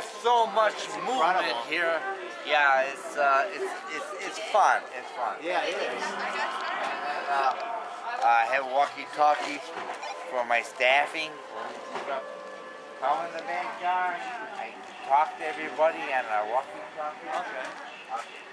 has so much movement here. Yeah, it's fun. It's fun. Yeah, it is. And, I have walkie-talkie for my staffing. Come in the backyard. I talk to everybody and I walkie-talkie. Okay.